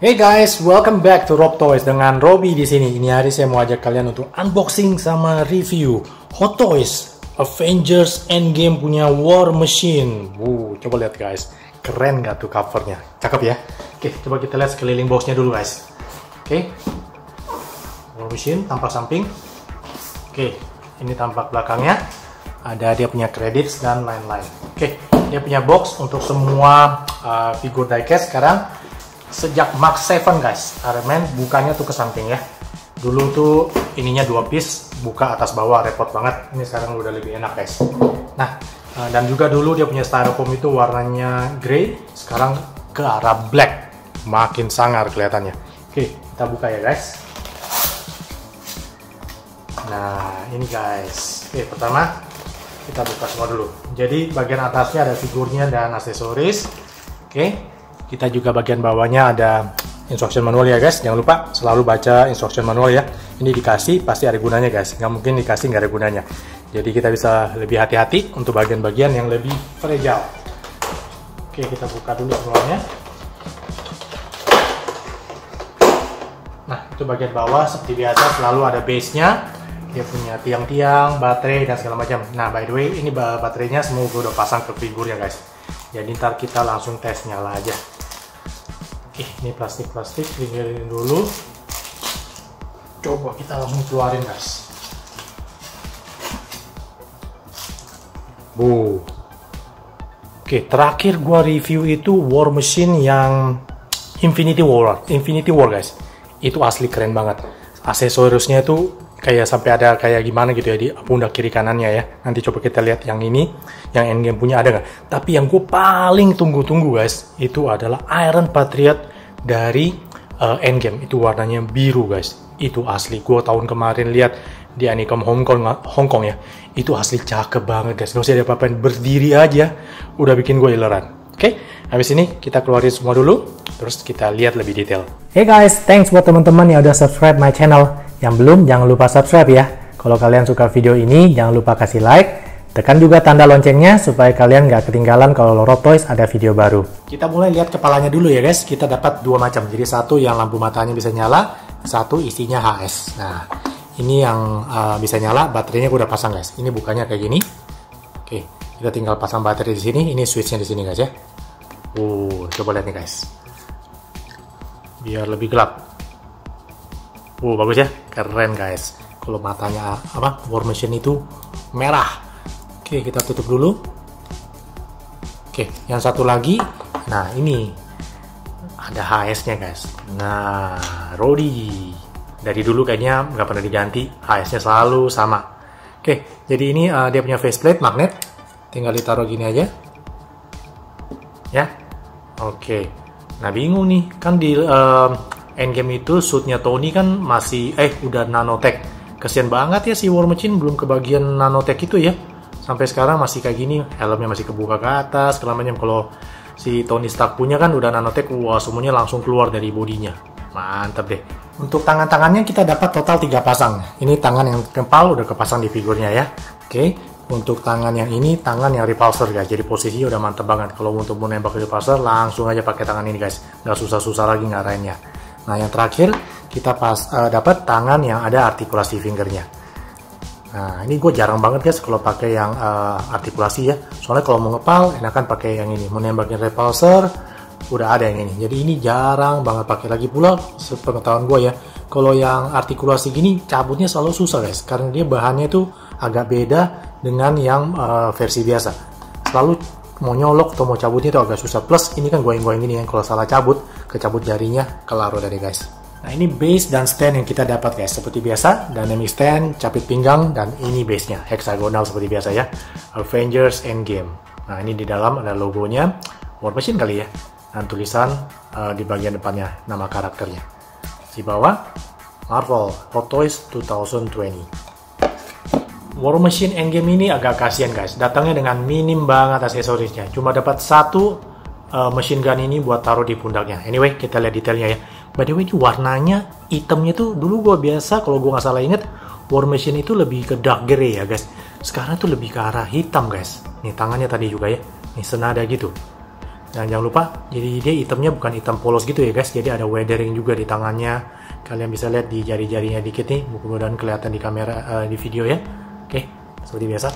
Hey guys, welcome back to RobToys dengan Robby di sini. Ini hari saya mau ajak kalian untuk unboxing sama review Hot Toys Avengers Endgame punya War Machine. Coba lihat guys, keren gak tuh covernya? Cakep ya. Oke, coba kita lihat sekeliling boxnya dulu guys. Oke, War Machine tampak samping. Oke, ini tampak belakangnya. Ada dia punya credits dan lain-lain. Oke, dia punya box untuk semua figur diecast sekarang. Sejak Mark 7 guys, Iron Man bukanya tuh ke samping ya. Dulu tuh ininya 2 piece, buka atas bawah, repot banget. Ini sekarang udah lebih enak guys. Nah, dan juga dulu dia punya styrofoam itu warnanya grey, sekarang ke arah black. Makin sangar kelihatannya. Oke, kita buka ya guys. Nah, ini guys. Oke, pertama kita buka semua dulu. Jadi bagian atasnya ada figurnya dan aksesoris. Oke. Kita juga bagian bawahnya ada instruction manual ya guys. Jangan lupa selalu baca instruction manual ya. Ini dikasih pasti ada gunanya guys. Nggak mungkin dikasih nggak ada gunanya. Jadi kita bisa lebih hati-hati untuk bagian-bagian yang lebih fragile. Oke, kita buka dulu semuanya. Nah, itu bagian bawah seperti biasa selalu ada base-nya. Dia punya tiang-tiang, baterai dan segala macam. Nah, by the way, ini baterainya semua gue udah pasang ke figur ya guys. Jadi ntar kita langsung tes nyala aja. Ini plastik-plastik pinggirin dulu. Coba kita langsung keluarin guys. Oke, terakhir gua review itu War Machine yang Infinity War guys. Itu asli keren banget. Aksesorisnya itu kayak sampai ada kayak gimana gitu ya di pundak kiri kanannya ya. Nanti coba kita lihat yang ini, yang Endgame punya ada nggak? Tapi yang gue paling tunggu-tunggu guys, itu adalah Iron Patriot dari Endgame. Itu warnanya biru guys. Itu asli. Gue tahun kemarin lihat di Anicom Hongkong ya. Itu asli cakep banget guys. Nggak usah ada apa-apain, berdiri aja. Udah bikin gue ileran. Oke, habis ini kita keluarin semua dulu, terus kita lihat lebih detail. Hey guys, thanks buat teman-teman yang udah subscribe my channel. Yang belum, jangan lupa subscribe ya. Kalau kalian suka video ini, jangan lupa kasih like. Tekan juga tanda loncengnya supaya kalian nggak ketinggalan kalau RobToys ada video baru. Kita mulai lihat kepalanya dulu ya guys. Kita dapat 2 macam. Jadi satu yang lampu matanya bisa nyala, satu isinya HS. Nah, ini yang bisa nyala, baterainya udah pasang guys. Ini bukannya kayak gini. Oke, kita tinggal pasang baterai di sini. Ini switchnya di sini guys ya. Coba lihat nih guys. Biar lebih gelap. Bagus ya, keren guys. Kalau matanya apa? War Machine itu merah. Oke, kita tutup dulu. Oke, yang satu lagi. Nah, ini ada HS-nya guys. Nah, Rhodey. Dari dulu kayaknya nggak pernah diganti. HS-nya selalu sama. Oke, jadi ini dia punya faceplate magnet. Tinggal ditaruh gini aja. Ya, oke. Nah, bingung nih, kan di Endgame itu suitnya Tony kan masih udah nanotech. Kesian banget ya si War Machine belum kebagian nanotech itu ya. Sampai sekarang masih kayak gini, helmnya masih kebuka ke atas. Kelamanya kalau si Tony Stark punya kan udah nanotech, wah semuanya langsung keluar dari bodinya. Mantap deh. Untuk tangan-tangannya kita dapat total 3 pasang. Ini tangan yang kempal udah kepasang di figurnya ya. Oke. Untuk tangan yang ini, tangan yang repulsor guys. Jadi posisinya udah mantep banget. Kalau untuk mau nembak repulsor, langsung aja pakai tangan ini guys. Nggak susah-susah lagi ngarainnya. Nah, yang terakhir, kita dapat tangan yang ada artikulasi fingernya. Nah, ini gue jarang banget guys kalau pakai yang artikulasi ya. Soalnya kalau mau ngepal, enakan pakai yang ini. Mau nembakin repulsor, udah ada yang ini. Jadi ini jarang banget pakai lagi pula, sepengetahuan gue ya. Kalau yang artikulasi gini, cabutnya selalu susah guys. Karena dia bahannya tuh agak beda dengan yang versi biasa. Selalu mau nyolok atau mau cabutnya itu agak susah. Plus ini kan goyang-goyang gini kan, kalau salah cabut, kecabut jarinya, kelar udah deh guys. Nah, ini base dan stand yang kita dapat guys. Seperti biasa, dynamic stand, capit pinggang, dan ini base-nya heksagonal seperti biasa ya. Avengers Endgame. Nah, ini di dalam ada logonya War Machine kali ya. Dan tulisan di bagian depannya nama karakternya. Di bawah Marvel Hot Toys 2020. War Machine Endgame ini agak kasihan guys, datangnya dengan minim banget aksesorisnya. Cuma dapat satu machine gun ini buat taruh di pundaknya. Anyway, kita lihat detailnya ya. By the way, ini warnanya hitamnya tuh dulu gue biasa kalau gue nggak salah inget, War Machine itu lebih ke dark grey ya guys. Sekarang tuh lebih ke arah hitam guys. Nih tangannya tadi juga ya, nih senada gitu. Dan jangan lupa, jadi dia itemnya bukan item polos gitu ya guys, jadi ada weathering juga di tangannya. Kalian bisa lihat di jari-jarinya dikit nih, mudah-mudahan kelihatan di kamera, di video ya. Oke, seperti biasa.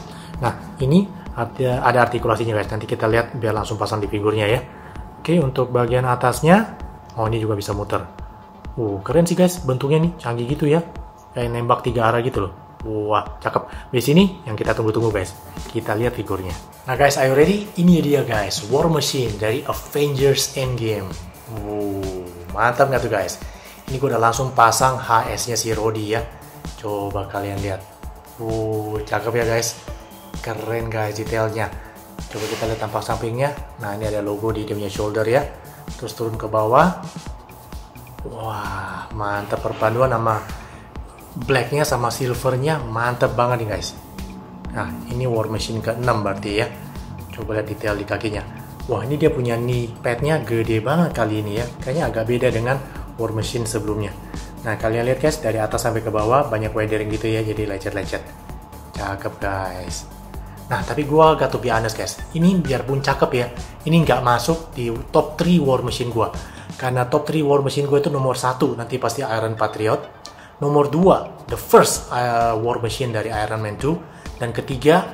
Nah, ini ada artikulasinya guys, nanti kita lihat biar langsung pasang di figurnya ya. Oke, untuk bagian atasnya, oh ini juga bisa muter. Keren sih guys, bentuknya nih, canggih gitu ya. Kayak nembak 3 arah gitu loh. Wah, cakep. Di sini yang kita tunggu-tunggu guys. Kita lihat figurnya. Nah guys, are you ready? Ini dia guys, War Machine dari Avengers Endgame. Mantap nggak tuh guys? Ini gue udah langsung pasang HS-nya si Rhodey ya. Coba kalian lihat. Cakep ya guys. Keren guys detailnya. Coba kita lihat tampak sampingnya. Nah, ini ada logo di dia punya shoulder ya. Terus turun ke bawah. Wah, mantap perpaduan sama blacknya sama silvernya, mantep banget nih guys. Nah, ini War Machine ke-6 berarti ya. Coba lihat detail di kakinya. Wah, ini dia punya knee padnya gede banget kali ini ya. Kayaknya agak beda dengan War Machine sebelumnya. Nah, kalian lihat guys, dari atas sampai ke bawah banyak weathering gitu ya, jadi lecet-lecet. Cakep guys. Nah, tapi gua got to be honest guys, ini biarpun cakep ya, ini nggak masuk di top 3 War Machine gua. Karena top 3 War Machine gua itu nomor 1 nanti pasti Iron Patriot. Nomor 2, the first War Machine dari Iron Man 2. Dan ketiga,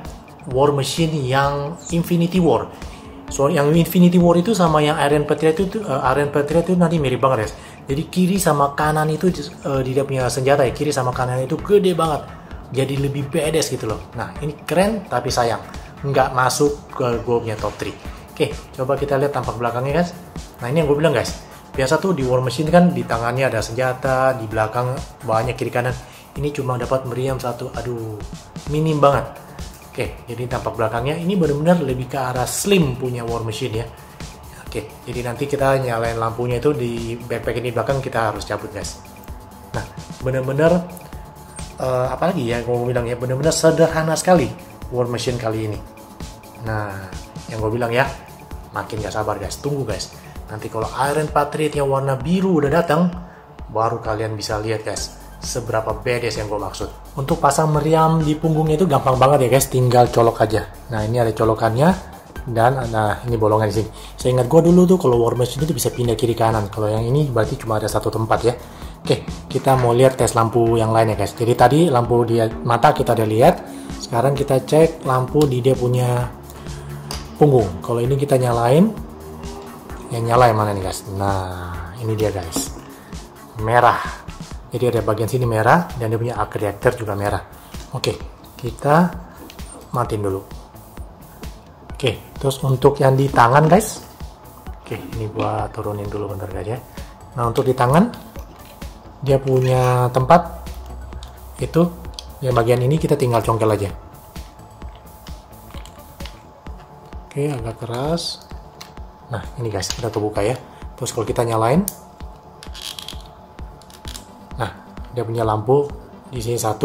War Machine yang Infinity War. So, yang Infinity War itu sama yang Iron Patriot itu nanti mirip banget guys. Jadi kiri sama kanan itu dia punya senjata ya, kiri sama kanan itu gede banget. Jadi lebih badass gitu loh. Nah, ini keren tapi sayang nggak masuk ke gue punya top 3. Oke, coba kita lihat tampak belakangnya guys. Nah, ini yang gue bilang guys. Biasa tuh di War Machine kan di tangannya ada senjata, di belakang banyak kiri kanan. Ini cuma dapat meriam 1, aduh minim banget. Oke, jadi tampak belakangnya ini benar-benar lebih ke arah slim punya War Machine ya. Oke, jadi nanti kita nyalain lampunya itu di backpack ini belakang kita harus cabut guys. Nah, benar-benar apalagi ya gue bilang ya, benar-benar sederhana sekali War Machine kali ini. Nah, yang gue bilang ya, makin gak sabar guys, tunggu guys. Nanti kalau Iron Patriot yang warna biru udah datang, baru kalian bisa lihat guys, seberapa badass yang gue maksud. Untuk pasang meriam di punggungnya itu gampang banget ya guys, tinggal colok aja. Nah, ini ada colokannya, dan nah ini bolongan di sini. Seingat gue dulu tuh kalau War Machine itu bisa pindah kiri kanan, kalau yang ini berarti cuma ada satu tempat ya. Oke, kita mau lihat tes lampu yang lain ya guys. Jadi tadi lampu di mata kita udah lihat, sekarang kita cek lampu di dia punya punggung. Kalau ini kita nyalain, yang nyala yang mana nih guys? Nah, ini dia guys, merah. Jadi ada bagian sini merah, dan dia punya arc reactor juga merah. Oke, kita matiin dulu. Oke, terus untuk yang di tangan guys, oke, ini gua turunin dulu bentar guys ya. Nah, untuk di tangan dia punya tempat itu, yang bagian ini kita tinggal congkel aja. Oke, agak keras. Nah, ini guys, udah terbuka ya. Terus kalau kita nyalain, nah, dia punya lampu di sini 1.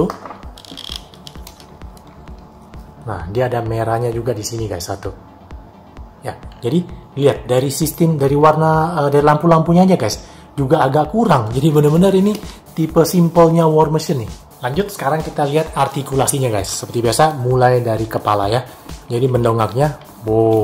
Nah, dia ada merahnya juga di sini guys, 1. Ya, jadi lihat dari sistem, dari warna, dari lampu-lampunya aja guys, juga agak kurang. Jadi bener-bener ini tipe simpelnya War Machine nih. Lanjut, sekarang kita lihat artikulasinya guys. Seperti biasa, mulai dari kepala ya. Jadi mendongaknya.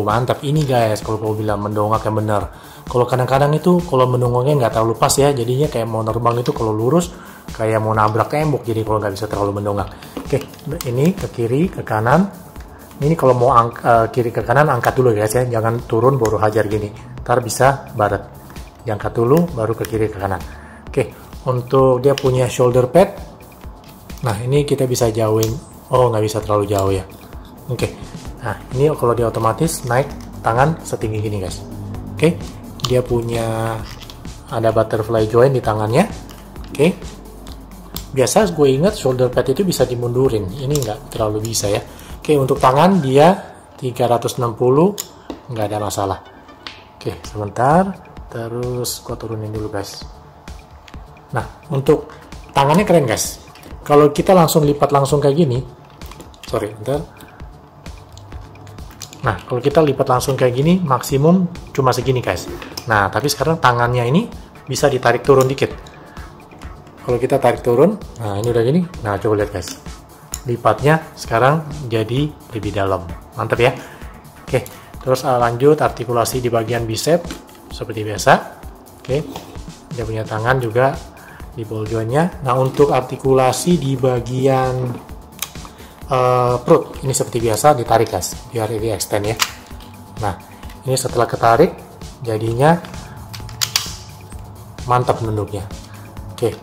Mantap ini guys, kalau gue bilang mendongak yang bener. Kalau kadang-kadang itu kalau mendongaknya nggak terlalu pas ya, jadinya kayak mau terbang itu kalau lurus kayak mau nabrak tembok, jadi kalau nggak bisa terlalu mendongak. Oke, ini ke kiri, ke kanan. Ini kalau mau kiri ke kanan angkat dulu guys ya, jangan turun baru hajar gini, ntar bisa baret. Diangkat dulu baru ke kiri ke kanan. Oke, untuk dia punya shoulder pad. Nah, ini kita bisa jauhin. Oh, nggak bisa terlalu jauh ya. Oke. Nah, ini kalau dia otomatis naik tangan setinggi gini guys. Oke, dia punya ada butterfly joint di tangannya. Oke, biasa gue ingat shoulder pad itu bisa dimundurin, ini nggak terlalu bisa ya. Oke, untuk tangan dia 360, nggak ada masalah. Oke, sebentar, terus gue turunin dulu guys. Nah, untuk tangannya keren guys. Kalau kita langsung lipat langsung kayak gini, sorry, bentar. Nah, kalau kita lipat langsung kayak gini, maksimum cuma segini guys. Nah, tapi sekarang tangannya ini bisa ditarik turun dikit. Kalau kita tarik turun, nah ini udah gini. Nah, coba lihat guys. Lipatnya sekarang jadi lebih dalam. Mantap ya. Oke, Terus lanjut artikulasi di bagian bicep seperti biasa. Oke, dia punya tangan juga di ball joint-nya. Nah, untuk artikulasi di bagian perut ini seperti biasa ditarik guys, biar ini extend ya. Nah, ini setelah ketarik jadinya mantap menunduknya. Oke,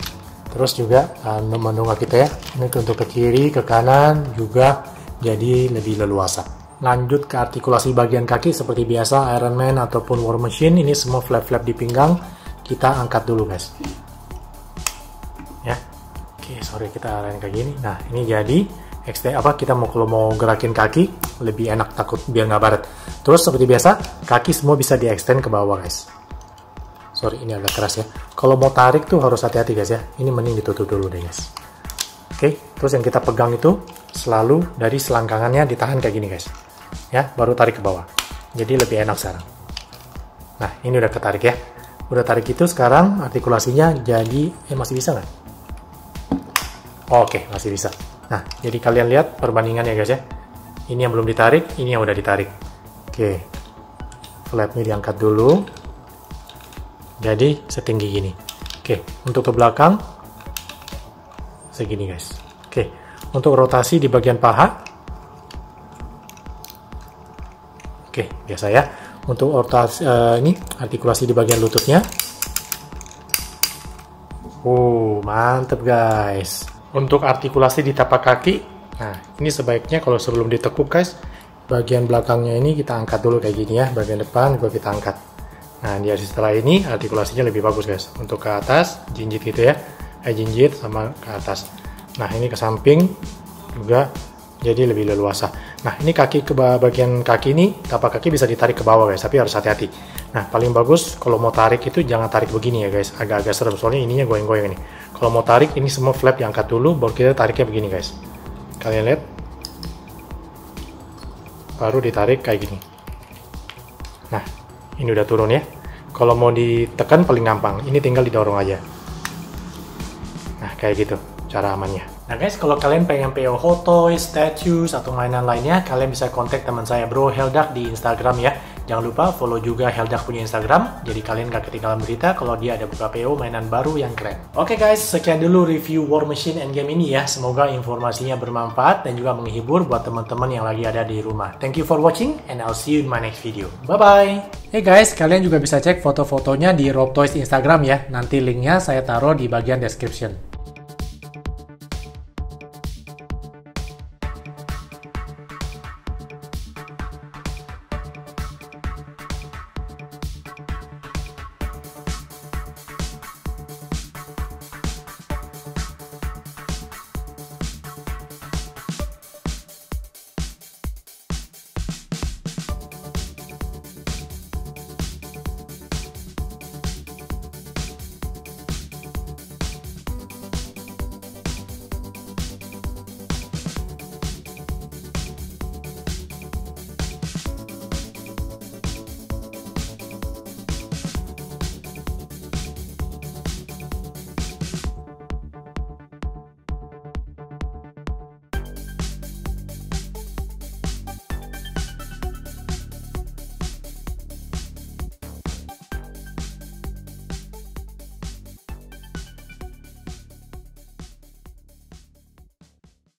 terus juga menunduk kita ya, ini untuk ke kiri ke kanan juga jadi lebih leluasa. Lanjut ke artikulasi bagian kaki seperti biasa Iron Man ataupun War Machine, ini semua flap-flap di pinggang kita angkat dulu guys ya. Oke, sorry kita arahin kayak gini. Nah, ini jadi kita mau kalau mau gerakin kaki lebih enak, takut biar nggak baret. Terus seperti biasa kaki semua bisa di extend ke bawah guys. Sorry ini agak keras ya, kalau mau tarik tuh harus hati-hati guys ya, ini mending ditutup dulu deh guys. Oke, terus yang kita pegang itu selalu dari selangkangannya ditahan kayak gini guys ya, baru tarik ke bawah, jadi lebih enak sekarang. Nah, ini udah ketarik ya, udah tarik itu sekarang artikulasinya jadi masih bisa nggak? Oke, masih bisa. Nah, jadi kalian lihat perbandingannya guys ya. Ini yang belum ditarik, ini yang udah ditarik. Oke, flapnya diangkat dulu. Jadi setinggi gini. Oke, untuk ke belakang segini guys. Oke, untuk rotasi di bagian paha. Oke, biasa ya. Untuk rotasi ini artikulasi di bagian lututnya. Mantep guys. Untuk artikulasi di tapak kaki, nah ini sebaiknya kalau sebelum ditekuk guys, bagian belakangnya ini kita angkat dulu kayak gini ya, bagian depan juga kita angkat. Nah, dari setelah ini artikulasinya lebih bagus guys, untuk ke atas, jinjit gitu ya, jinjit sama ke atas. Nah, ini ke samping juga jadi lebih leluasa. Nah, ini kaki ke bagian kaki ini, tapak kaki bisa ditarik ke bawah guys, tapi harus hati-hati. Nah, paling bagus kalau mau tarik itu jangan tarik begini ya guys, agak-agak serem soalnya ininya goyang-goyang ini. Kalau mau tarik, ini semua flap diangkat dulu, baru kita tariknya begini guys. Kalian lihat, baru ditarik kayak gini. Nah, ini udah turun ya. Kalau mau ditekan paling gampang, ini tinggal didorong aja. Nah, kayak gitu cara amannya. Nah guys, kalau kalian pengen PO Hot Toys, statues, atau mainan lainnya, kalian bisa kontak teman saya bro Hell Duck di Instagram ya. Jangan lupa follow juga Hell Duck punya Instagram, jadi kalian gak ketinggalan berita kalau dia ada buka PO mainan baru yang keren. Oke guys, sekian dulu review War Machine Endgame ini ya. Semoga informasinya bermanfaat dan juga menghibur buat teman-teman yang lagi ada di rumah. Thank you for watching and I'll see you in my next video. Bye-bye! Hey guys, kalian juga bisa cek foto-fotonya di RobToys Instagram ya. Nanti linknya saya taruh di bagian description.